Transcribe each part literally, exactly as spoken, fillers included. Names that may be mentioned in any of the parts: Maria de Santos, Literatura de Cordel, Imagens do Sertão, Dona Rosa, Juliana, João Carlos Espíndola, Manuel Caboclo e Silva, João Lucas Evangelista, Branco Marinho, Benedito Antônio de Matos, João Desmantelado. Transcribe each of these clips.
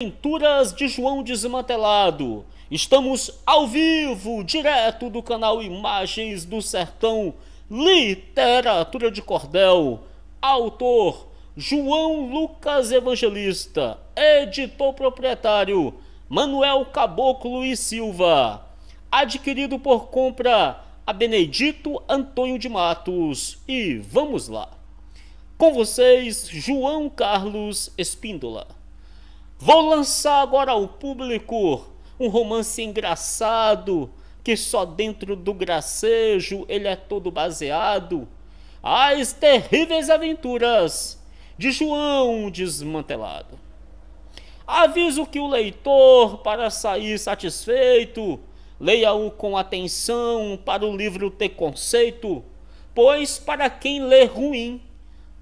Pinturas de João Desmantelado. Estamos ao vivo, direto do canal Imagens do Sertão, Literatura de Cordel. Autor, João Lucas Evangelista. Editor proprietário, Manuel Caboclo e Silva. Adquirido por compra a Benedito Antônio de Matos. E vamos lá. Com vocês, João Carlos Espíndola. Vou lançar agora ao público um romance engraçado, que só dentro do gracejo ele é todo baseado. As terríveis aventuras de João Desmantelado. Aviso que o leitor, para sair satisfeito, leia-o com atenção para o livro ter conceito, pois para quem lê ruim,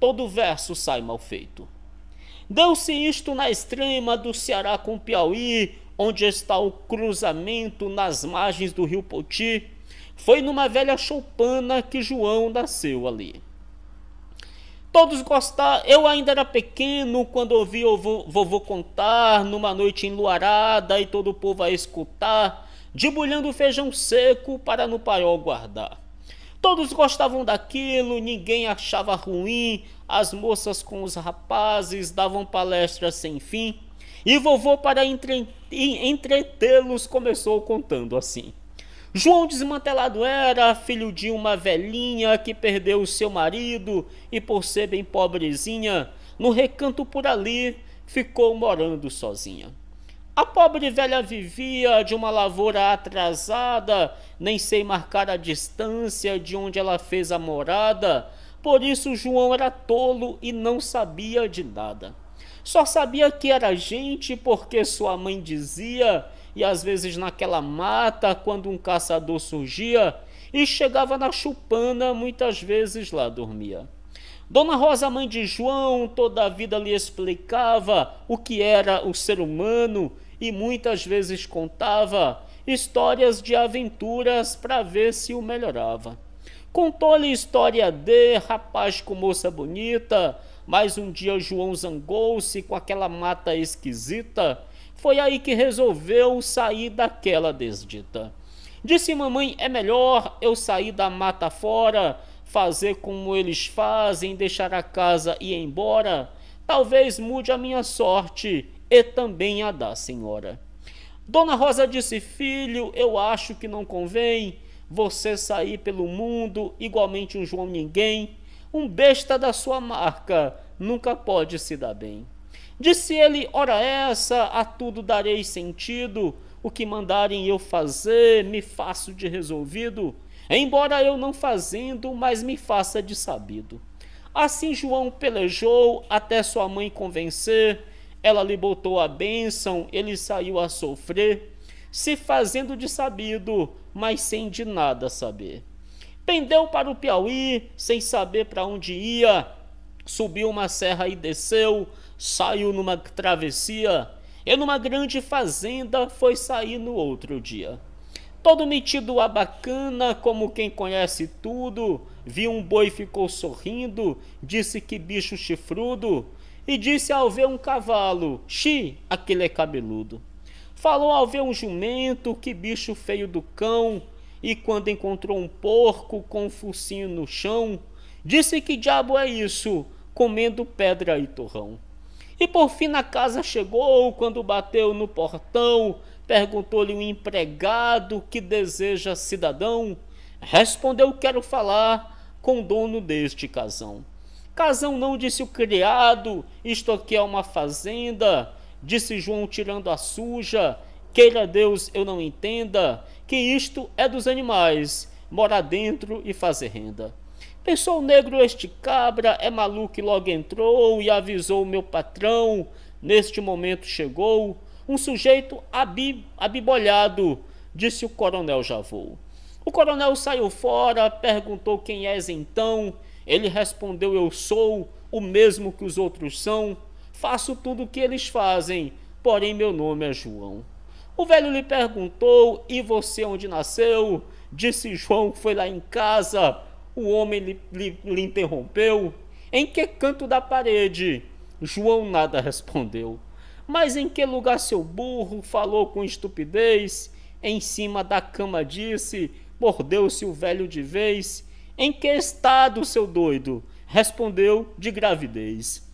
todo verso sai mal feito. Deu-se isto na extrema do Ceará com Piauí, onde está o cruzamento nas margens do rio Poti. Foi numa velha choupana que João nasceu ali. Todos gostaram. Eu ainda era pequeno quando ouvi o vovô contar, numa noite enluarada, e todo o povo a escutar, debulhando feijão seco para no paiol guardar. Todos gostavam daquilo, ninguém achava ruim, as moças com os rapazes davam palestras sem fim, e vovô, para entre... entretê-los, começou contando assim. João Desmantelado era filho de uma velhinha que perdeu o seu marido, e por ser bem pobrezinha, no recanto por ali, ficou morando sozinha. A pobre velha vivia de uma lavoura atrasada, nem sei marcar a distância de onde ela fez a morada, por isso João era tolo e não sabia de nada. Só sabia que era gente porque sua mãe dizia, e às vezes naquela mata, quando um caçador surgia, e chegava na choupana, muitas vezes lá dormia. Dona Rosa, mãe de João, toda a vida lhe explicava o que era o ser humano, e muitas vezes contava histórias de aventuras para ver se o melhorava. Contou-lhe história de rapaz com moça bonita, mas um dia João zangou-se com aquela mata esquisita, foi aí que resolveu sair daquela desdita. Disse mamãe, é melhor eu sair da mata fora, fazer como eles fazem, deixar a casa e ir embora, talvez mude a minha sorte e também a da senhora. Dona Rosa disse, filho, eu acho que não convém você sair pelo mundo, igualmente um João ninguém, um besta da sua marca, nunca pode se dar bem. Disse ele, ora essa, a tudo darei sentido, o que mandarem eu fazer, me faço de resolvido, embora eu não fazendo, mas me faça de sabido. Assim João pelejou até sua mãe convencer, ela lhe botou a bênção, ele saiu a sofrer, se fazendo de sabido, mas sem de nada saber. Pendeu para o Piauí, sem saber para onde ia, subiu uma serra e desceu, saiu numa travessia, e numa grande fazenda foi sair no outro dia. Todo metido a bacana, como quem conhece tudo, viu um boi, ficou sorrindo, disse que bicho chifrudo, e disse ao ver um cavalo, xi, aquele é cabeludo. Falou ao ver um jumento, que bicho feio do cão, e quando encontrou um porco com um focinho no chão, disse que diabo é isso, comendo pedra e torrão. E por fim na casa chegou, quando bateu no portão, perguntou-lhe um empregado que deseja cidadão. Respondeu, quero falar com o dono deste casão. Casão não, disse o criado, isto aqui é uma fazenda. Disse João tirando a suja, queira Deus eu não entenda, que isto é dos animais, mora dentro e fazer renda. Pensou o negro, este cabra é maluco, e logo entrou e avisou o meu patrão. Neste momento chegou um sujeito abi, abibolhado, disse o coronel, já vou. O coronel saiu fora, perguntou, quem és então? Ele respondeu, eu sou o mesmo que os outros são, faço tudo o que eles fazem, porém meu nome é João. O velho lhe perguntou, e você onde nasceu? Disse João, foi lá em casa. O homem lhe, lhe, lhe interrompeu, em que canto da parede? João nada respondeu. Mas em que lugar seu burro falou com estupidez? Em cima da cama disse, mordeu-se o velho de vez. Em que estado seu doido? Respondeu, de gravidez.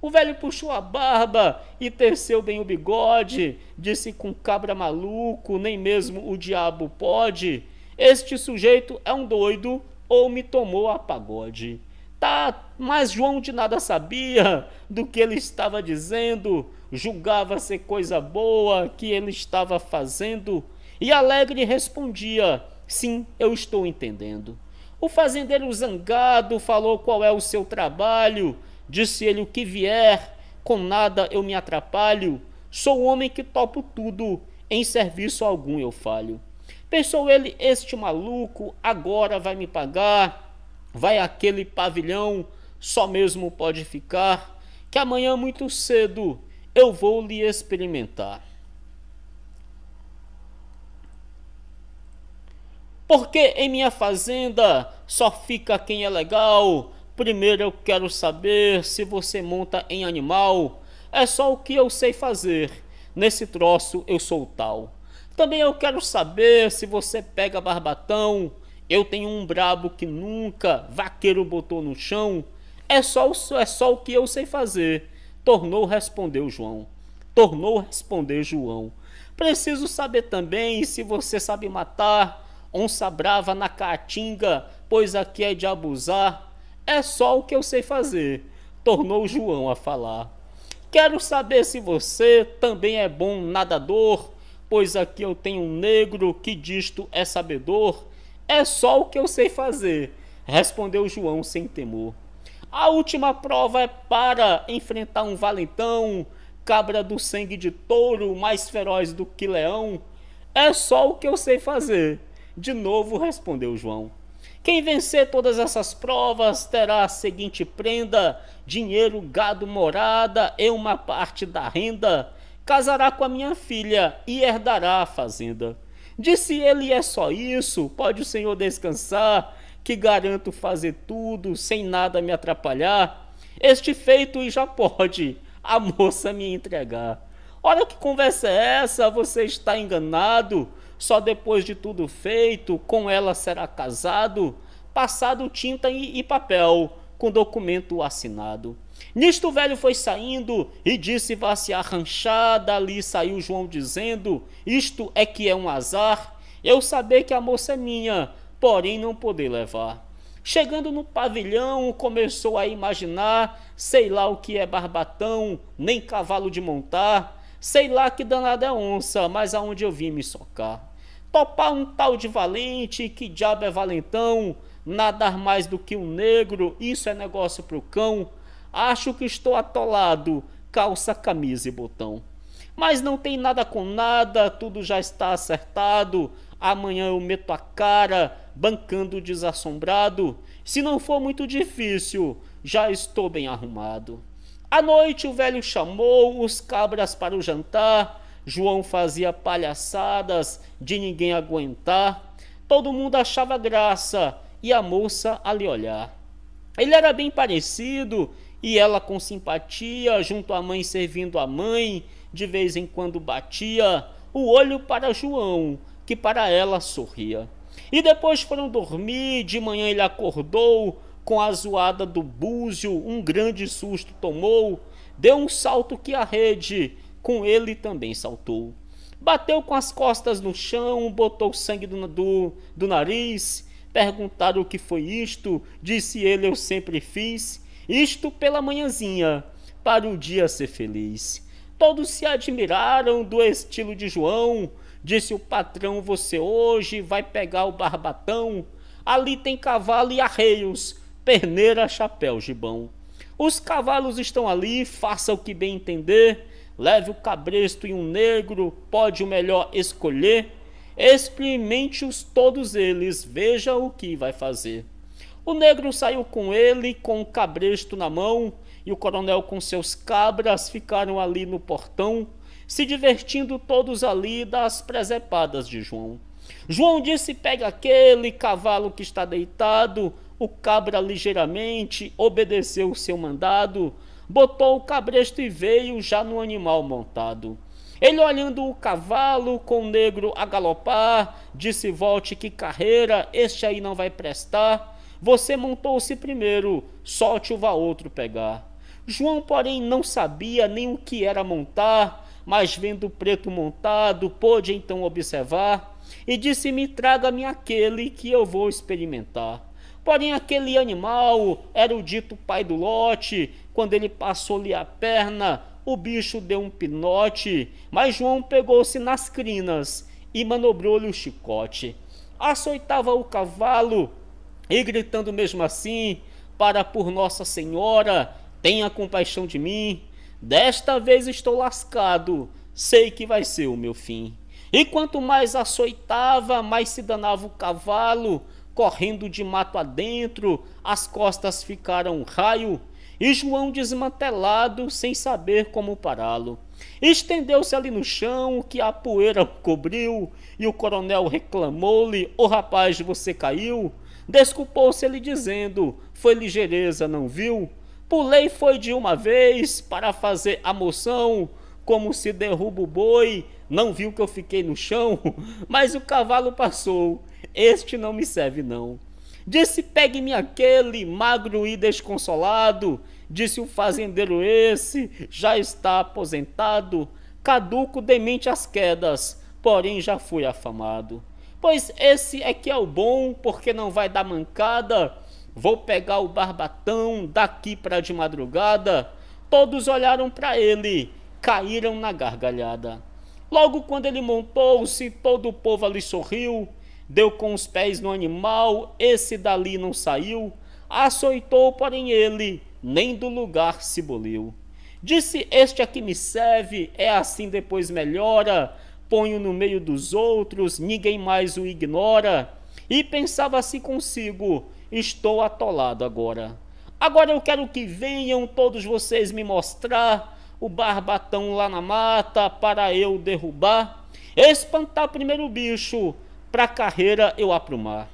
O velho puxou a barba e teceu bem o bigode, disse com cabra maluco, nem mesmo o diabo pode. Este sujeito é um doido, ou me tomou a pagode. Tá, mas João de nada sabia do que ele estava dizendo, julgava ser coisa boa que ele estava fazendo, e alegre respondia, sim, eu estou entendendo. O fazendeiro zangado falou qual é o seu trabalho, disse ele o que vier, com nada eu me atrapalho, sou um homem que topo tudo, em serviço algum eu falho. Pensou ele, este maluco agora vai me pagar, vai aquele pavilhão, só mesmo pode ficar, que amanhã muito cedo eu vou lhe experimentar. Porque em minha fazenda só fica quem é legal, primeiro eu quero saber se você monta em animal. É só o que eu sei fazer, nesse troço eu sou tal. Também eu quero saber se você pega barbatão. Eu tenho um brabo que nunca vaqueiro botou no chão. É só, é só o que eu sei fazer, tornou respondeu João. Tornou responder João. Preciso saber também se você sabe matar onça brava na caatinga, pois aqui é de abusar. É só o que eu sei fazer, tornou João a falar. Quero saber se você também é bom nadador, pois aqui eu tenho um negro que disto é sabedor. É só o que eu sei fazer, respondeu João sem temor. A última prova é para enfrentar um valentão, cabra do sangue de touro, mais feroz do que leão. É só o que eu sei fazer, de novo respondeu João. Quem vencer todas essas provas terá a seguinte prenda: dinheiro, gado, morada e uma parte da renda. Casará com a minha filha e herdará a fazenda. Disse ele, é só isso, pode o senhor descansar, que garanto fazer tudo sem nada me atrapalhar. Este feito e já pode a moça me entregar. Ora, que conversa é essa? Você está enganado. Só depois de tudo feito, com ela será casado, passado tinta e papel, com documento assinado. Nisto o velho foi saindo e disse vá-se à ranchada, ali saiu João dizendo, isto é que é um azar, eu saber que a moça é minha, porém não poder levar. Chegando no pavilhão, começou a imaginar, sei lá o que é barbatão, nem cavalo de montar, sei lá que danada é onça, mas aonde eu vim me socar. Topar um tal de valente, que diabo é valentão, nadar mais do que um negro, isso é negócio pro cão, acho que estou atolado, calça, camisa e botão. Mas não tem nada com nada, tudo já está acertado, amanhã eu meto a cara, bancando desassombrado, se não for muito difícil, já estou bem arrumado. À noite o velho chamou os cabras para o jantar, João fazia palhaçadas de ninguém aguentar. Todo mundo achava graça e a moça a lhe olhar. Ele era bem parecido e ela com simpatia, junto à mãe servindo a mãe, de vez em quando batia o olho para João, que para ela sorria. E depois foram dormir, de manhã ele acordou, com a zoada do búzio um grande susto tomou, deu um salto que a rede com ele também saltou. Bateu com as costas no chão, botou sangue do, do, do nariz, perguntaram o que foi isto, disse ele eu sempre fiz, isto pela manhãzinha, para o dia ser feliz. Todos se admiraram do estilo de João, disse o patrão você hoje vai pegar o barbatão, ali tem cavalo e arreios, perneira, chapéu, gibão. Os cavalos estão ali, faça o que bem entender, leve o cabresto e um negro, pode o melhor escolher, experimente-os todos eles, veja o que vai fazer. O negro saiu com ele, com o cabresto na mão, e o coronel com seus cabras ficaram ali no portão, se divertindo todos ali das presepadas de João. João disse, pega aquele cavalo que está deitado, o cabra ligeiramente obedeceu o seu mandado, botou o cabresto e veio já no animal montado. Ele olhando o cavalo com o negro a galopar, disse: volte que carreira, este aí não vai prestar. Você montou-se primeiro, solte-o vá outro pegar. João, porém, não sabia nem o que era montar, mas vendo o preto montado, pôde então observar, e disse-me: traga-me aquele que eu vou experimentar. Porém, aquele animal era o dito pai do lote. Quando ele passou-lhe a perna, o bicho deu um pinote, mas João pegou-se nas crinas e manobrou-lhe o chicote. Açoitava o cavalo e gritando mesmo assim: para por Nossa Senhora, tenha compaixão de mim. Desta vez estou lascado, sei que vai ser o meu fim. E quanto mais açoitava, mais se danava o cavalo, correndo de mato adentro, as costas ficaram um raio, e João desmantelado, sem saber como pará-lo. Estendeu-se ali no chão, que a poeira o cobriu, e o coronel reclamou-lhe: ô rapaz, você caiu. Desculpou-se ele dizendo: foi ligeireza, não viu? Pulei foi de uma vez, para fazer a moção, como se derruba o boi, não viu que eu fiquei no chão, mas o cavalo passou, este não me serve não. Disse: pegue-me aquele, magro e desconsolado. Disse o fazendeiro: esse já está aposentado, caduco demente às quedas, porém já fui afamado. Pois esse é que é o bom, porque não vai dar mancada. Vou pegar o barbatão daqui para de madrugada. Todos olharam para ele, caíram na gargalhada. Logo quando ele montou-se, todo o povo ali sorriu. Deu com os pés no animal, esse dali não saiu. Açoitou, porém ele, nem do lugar se boliu. Disse: este aqui me serve, é assim depois melhora. Ponho no meio dos outros, ninguém mais o ignora. E pensava assim consigo: estou atolado agora. Agora eu quero que venham todos vocês me mostrar o barbatão lá na mata, para eu derrubar, espantar primeiro o bicho, para carreira eu aprumar.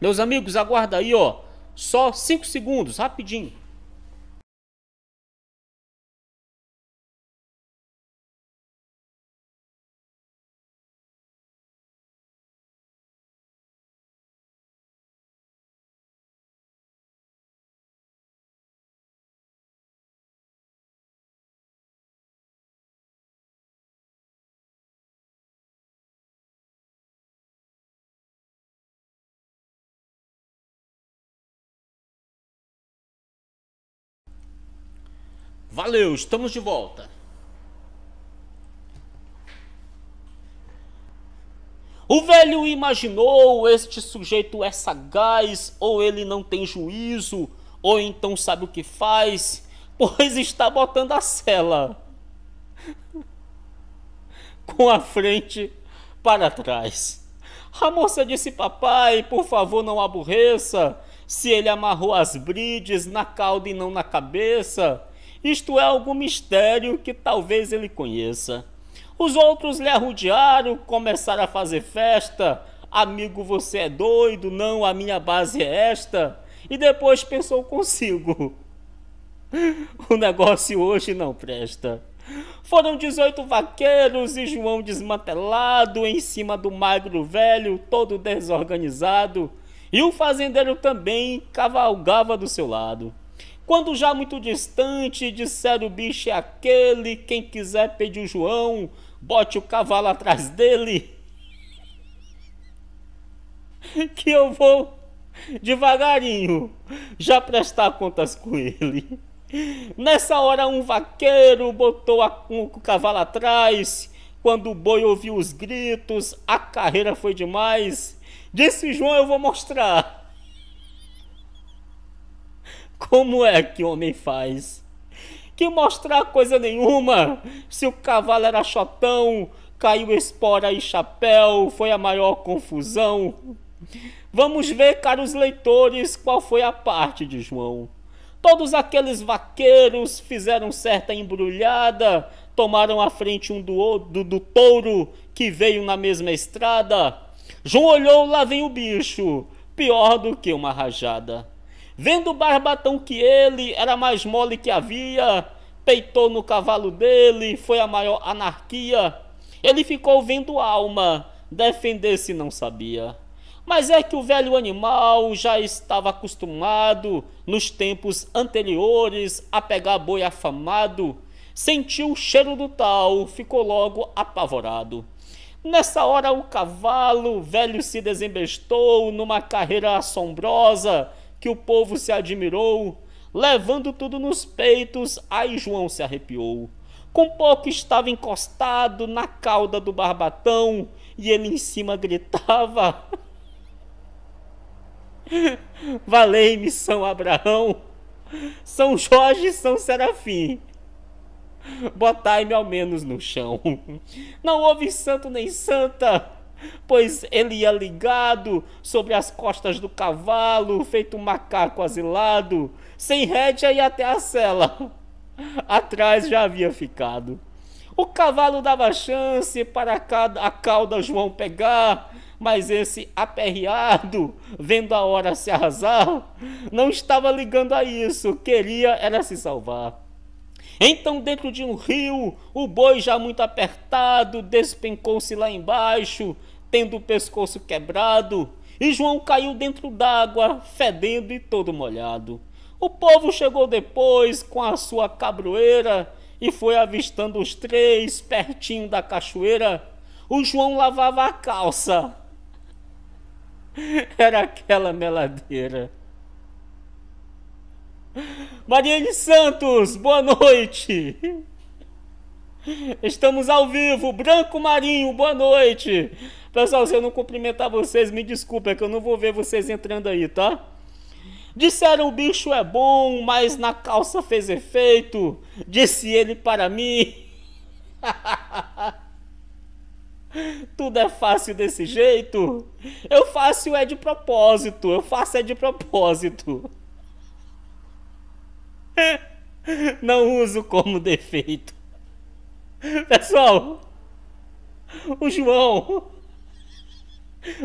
Meus amigos, aguarda aí, ó, só cinco segundos, rapidinho. Valeu, estamos de volta. O velho imaginou: este sujeito é sagaz, ou ele não tem juízo, ou então sabe o que faz, pois está botando a sela com a frente para trás. A moça disse: papai, por favor, não aborreça, se ele amarrou as brides na cauda e não na cabeça. Isto é algum mistério que talvez ele conheça. Os outros lhe arrudearam, começaram a fazer festa. Amigo, você é doido, não, a minha base é esta. E depois pensou consigo: o negócio hoje não presta. Foram dezoito vaqueiros e João desmantelado em cima do magro velho, todo desorganizado. E o fazendeiro também cavalgava do seu lado. Quando já muito distante, disseram: o bicho é aquele, quem quiser pedir o João, bote o cavalo atrás dele, que eu vou devagarinho já prestar contas com ele. Nessa hora um vaqueiro botou a, um, o cavalo atrás. Quando o boi ouviu os gritos, a carreira foi demais. Disse João: eu vou mostrar como é que o homem faz. Que mostrar coisa nenhuma. Se o cavalo era chotão, caiu espora e chapéu, foi a maior confusão. Vamos ver, caros leitores, qual foi a parte de João. Todos aqueles vaqueiros fizeram certa embrulhada, tomaram a frente um do outro, do, do touro que veio na mesma estrada. João olhou: lá vem o bicho, pior do que uma rajada. Vendo o barbatão que ele era mais mole que havia, peitou no cavalo dele, foi a maior anarquia. Ele ficou vendo a alma, defender-se não sabia. Mas é que o velho animal já estava acostumado, nos tempos anteriores, a pegar boi afamado. Sentiu o cheiro do tal, ficou logo apavorado. Nessa hora o cavalo velho se desembestou numa carreira assombrosa, que o povo se admirou, levando tudo nos peitos, aí João se arrepiou. Com pouco estava encostado na cauda do barbatão, e ele em cima gritava: valei-me São Abraão, São Jorge e São Serafim, botai-me ao menos no chão. Não houve santo nem santa, pois ele ia ligado sobre as costas do cavalo, feito um macaco asilado, sem rédea e até a sela atrás já havia ficado. O cavalo dava chance para a cauda João pegar, mas esse aperreado, vendo a hora se arrasar, não estava ligando a isso, queria era se salvar. Então, dentro de um rio, o boi já muito apertado despencou-se lá embaixo, tendo o pescoço quebrado, e João caiu dentro d'água, fedendo e todo molhado. O povo chegou depois com a sua cabroeira e foi avistando os três pertinho da cachoeira. O João lavava a calça, era aquela meladeira. Maria de Santos, boa noite. Estamos ao vivo. Branco Marinho, boa noite. Pessoal, se eu não cumprimentar vocês, me desculpa, é que eu não vou ver vocês entrando aí, tá? Disseram: o bicho é bom, mas na calça fez efeito, disse ele para mim. Tudo é fácil desse jeito. Eu faço é de propósito, eu faço é de propósito. Não uso como defeito. Pessoal, o João,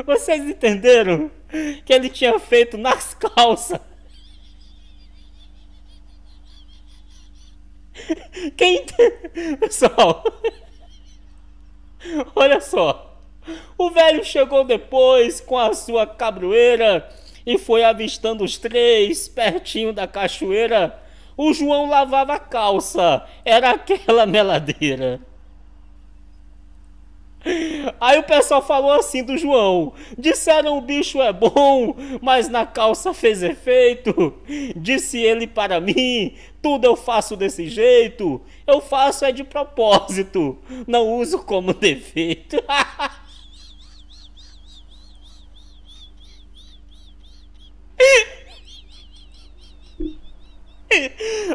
vocês entenderam que ele tinha feito nas calças? Quem entende? Pessoal, olha só. O velho chegou depois com a sua cabroeira e foi avistando os três pertinho da cachoeira. O João lavava a calça, era aquela meladeira. Aí o pessoal falou assim do João: disseram o bicho é bom, mas na calça fez efeito, disse ele para mim. Tudo eu faço desse jeito, eu faço é de propósito, não uso como defeito.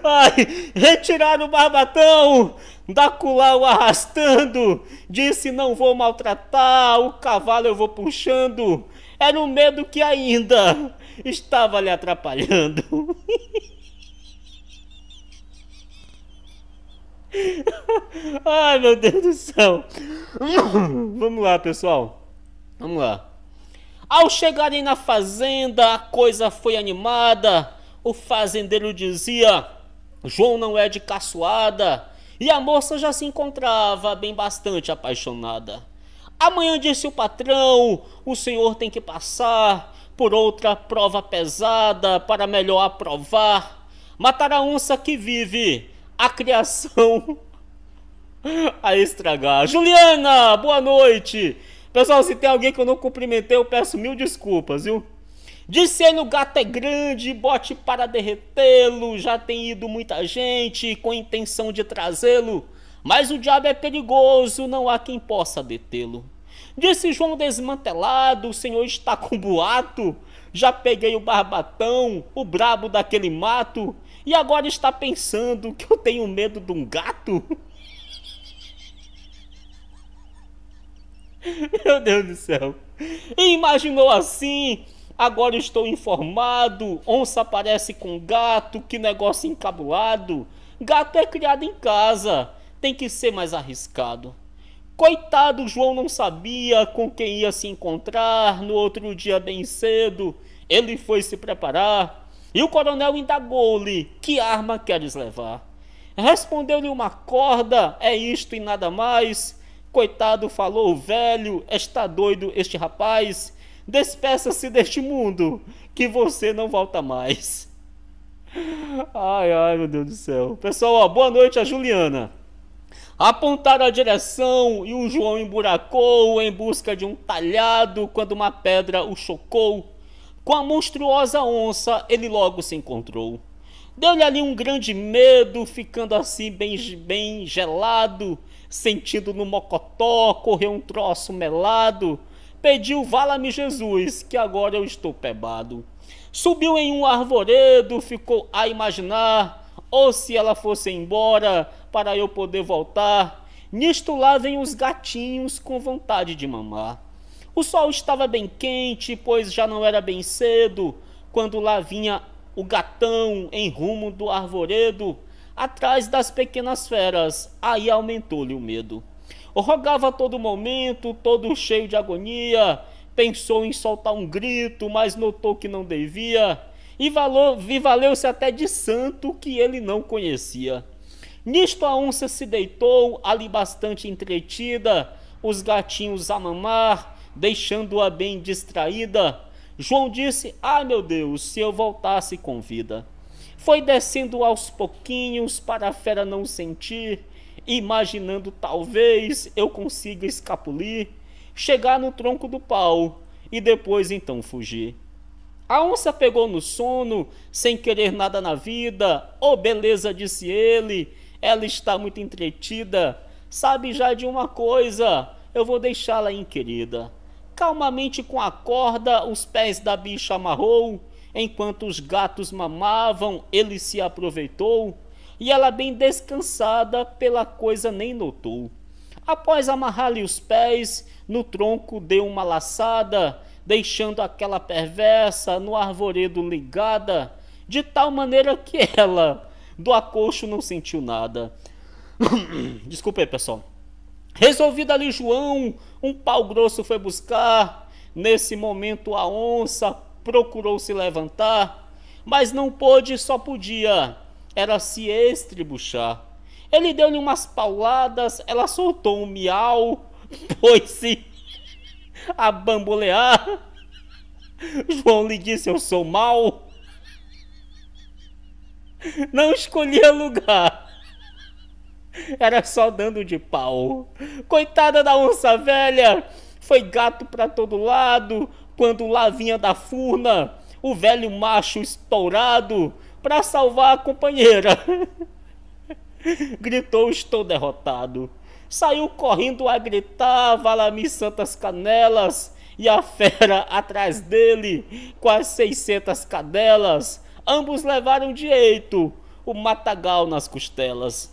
Ai, retiraram o barbatão, Daculau arrastando, disse: não vou maltratar, o cavalo eu vou puxando. Era um medo que ainda estava lhe atrapalhando. Ai, meu Deus do céu. Vamos lá, pessoal, vamos lá. Ao chegarem na fazenda, a coisa foi animada. O fazendeiro dizia: João não é de caçoada. E a moça já se encontrava bem bastante apaixonada. Amanhã, disse o patrão, o senhor tem que passar por outra prova pesada para melhor aprovar. Matar a onça que vive a criação a estragar. Juliana, boa noite. Pessoal, se tem alguém que eu não cumprimentei, eu peço mil desculpas, viu? Disse ele: o gato é grande, bote para derretê-lo, já tem ido muita gente com intenção de trazê-lo, mas o diabo é perigoso, não há quem possa detê-lo. Disse João Desmantelado: o senhor está com boato, já peguei o barbatão, o brabo daquele mato, e agora está pensando que eu tenho medo de um gato? Meu Deus do céu! E imaginou assim: agora estou informado, onça parece com gato, que negócio encabulado. Gato é criado em casa, tem que ser mais arriscado. Coitado, João não sabia com quem ia se encontrar. No outro dia bem cedo, ele foi se preparar E o coronel indagou-lhe: que arma queres levar? Respondeu-lhe: uma corda, é isto e nada mais. Coitado, falou o velho, está doido este rapaz. Despeça-se deste mundo, que você não volta mais. Ai, ai, meu Deus do céu. Pessoal, ó, boa noite a Juliana. Apontaram a direção e o João emburacou em busca de um talhado, quando uma pedra o chocou. Com a monstruosa onça ele logo se encontrou. Deu-lhe ali um grande medo, ficando assim bem, bem gelado. Sentindo no mocotó, correu um troço melado. Pediu: vala-me Jesus, que agora eu estou pebado. Subiu em um arvoredo, ficou a imaginar: ou se ela fosse embora, para eu poder voltar. Nisto lá vem os gatinhos com vontade de mamar. O sol estava bem quente, pois já não era bem cedo, quando lá vinha o gatão em rumo do arvoredo, atrás das pequenas feras. Aí aumentou-lhe o medo. Rogava a todo momento, todo cheio de agonia. Pensou em soltar um grito, mas notou que não devia, e, e valeu-se até de santo que ele não conhecia. Nisto a onça se deitou, ali bastante entretida, os gatinhos a mamar, deixando-a bem distraída. João disse: ai, meu Deus, se eu voltasse com vida. Foi descendo aos pouquinhos, para a fera não sentir, imaginando: talvez eu consiga escapulir, chegar no tronco do pau e depois então fugir. A onça pegou no sono, sem querer nada na vida. Oh, beleza, disse ele, ela está muito entretida. Sabe já de uma coisa, eu vou deixá-la inquirida. Calmamente com a corda os pés da bicha amarrou, enquanto os gatos mamavam ele se aproveitou, e ela bem descansada pela coisa nem notou. Após amarrar-lhe os pés, no tronco deu uma laçada, deixando aquela perversa no arvoredo ligada, de tal maneira que ela do acocho não sentiu nada. Desculpa aí, pessoal. Resolvido ali João, um pau grosso foi buscar. Nesse momento a onça procurou se levantar, mas não pôde, só podia era se estribuchar. Ele deu-lhe umas pauladas, ela soltou um miau, pôs-se a bambolear. João lhe disse: eu sou mau, não escolhia lugar, era só dando de pau. Coitada da onça velha, foi gato para todo lado, quando lá vinha da furna o velho macho estourado, para salvar a companheira. Gritou: estou derrotado. Saiu correndo a gritar: vala-me santas canelas. E a fera atrás dele, quase seiscentas cadelas. Ambos levaram direito o matagal nas costelas.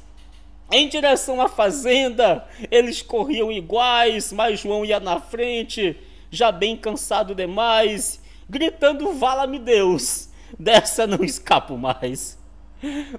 Em direção à fazenda eles corriam iguais, mas João ia na frente, já bem cansado demais, gritando: vala-me Deus, dessa não escapo mais.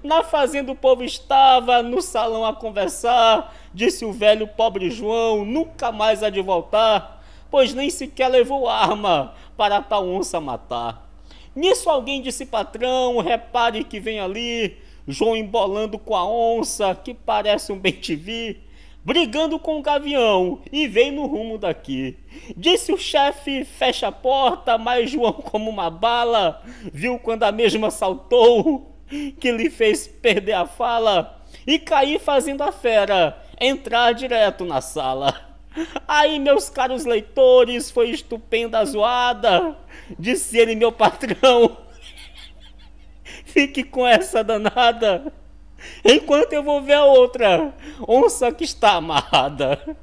Na fazenda o povo estava no salão a conversar. Disse o velho: pobre João, nunca mais há de voltar, pois nem sequer levou arma para tal onça matar. Nisso alguém disse: patrão, repare que vem ali João embolando com a onça, que parece um bem-te-vi, brigando com o gavião, e vem no rumo daqui. Disse o chefe: fecha a porta. Mas João, como uma bala, viu quando a mesma saltou, que lhe fez perder a fala e cair, fazendo a fera entrar direto na sala. Aí, meus caros leitores, foi estupenda a zoada. Disse ele: meu patrão, fique com essa danada, enquanto eu vou ver a outra onça que está amarrada.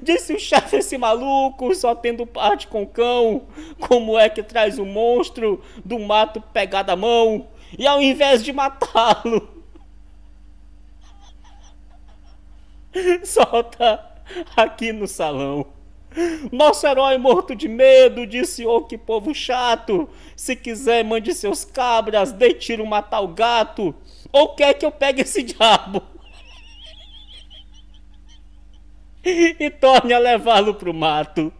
Disse o chefe: esse maluco, só tendo parte com o cão, como é que traz o monstro do mato pegado à mão? E ao invés de matá-lo, solta aqui no salão. Nosso herói morto de medo disse: ô, que povo chato, se quiser mande seus cabras, dê tiro, matar o gato, ou quer que eu pegue esse diabo e torne a levá-lo pro mato.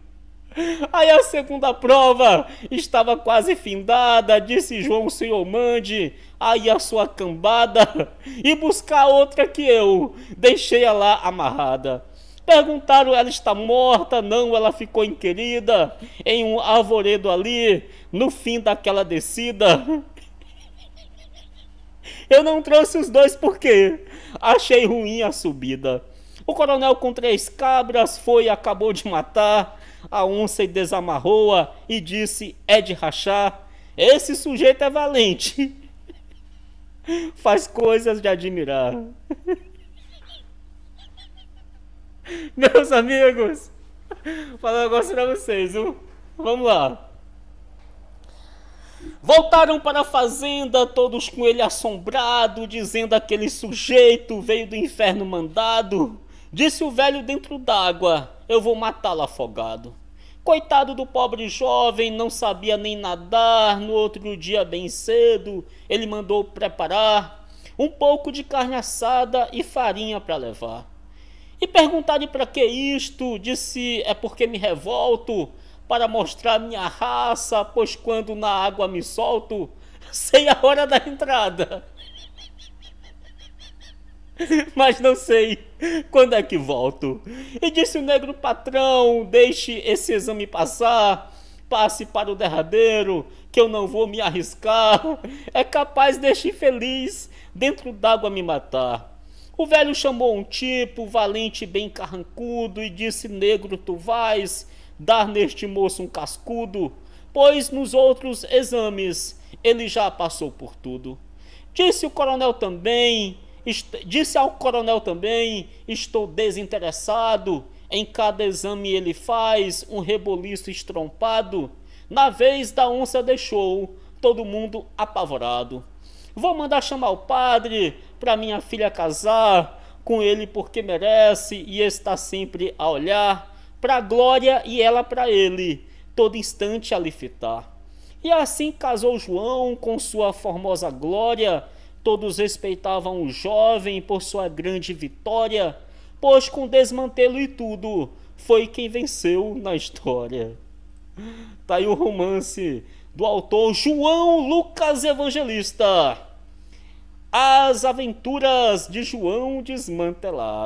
Aí a segunda prova estava quase findada, disse João, o senhor mande aí a sua cambada e buscar outra que eu deixei-a lá amarrada. Perguntaram, ela está morta? Não, ela ficou enquerida em um arvoredo ali, no fim daquela descida. Eu não trouxe os dois porque achei ruim a subida. O coronel com três cabras foi e acabou de matar a onça e desamarrou-a e disse, é de rachar, esse sujeito é valente, faz coisas de admirar. Meus amigos, vou falar um negócio pra vocês, viu? Vamos lá. Voltaram para a fazenda, todos com ele assombrado, dizendo, aquele sujeito veio do inferno mandado. Disse o velho dentro d'água, eu vou matá-lo afogado. Coitado do pobre jovem, não sabia nem nadar. No outro dia bem cedo, ele mandou preparar um pouco de carne assada e farinha para levar. E perguntaram, para que isto? Disse, é porque me revolto, para mostrar minha raça, pois quando na água me solto, sei a hora da entrada, mas não sei quando é que volto. E disse o negro patrão, deixe esse exame passar, passe para o derradeiro, que eu não vou me arriscar, é capaz deste infeliz dentro d'água me matar. O velho chamou um tipo, valente bem carrancudo, e disse, negro, tu vais dar neste moço um cascudo, pois nos outros exames ele já passou por tudo. Disse o coronel também, disse ao coronel também, estou desinteressado, em cada exame ele faz um reboliço estrompado, na vez da onça deixou todo mundo apavorado. Vou mandar chamar o padre para minha filha casar com ele, porque merece e está sempre a olhar para a glória e ela para ele, todo instante a lhe fitar. E assim casou João com sua formosa glória. Todos respeitavam o jovem por sua grande vitória, pois com desmantelo e tudo, foi quem venceu na história. Tá aí o romance do autor João Lucas Evangelista, As Aventuras de João Desmantelado.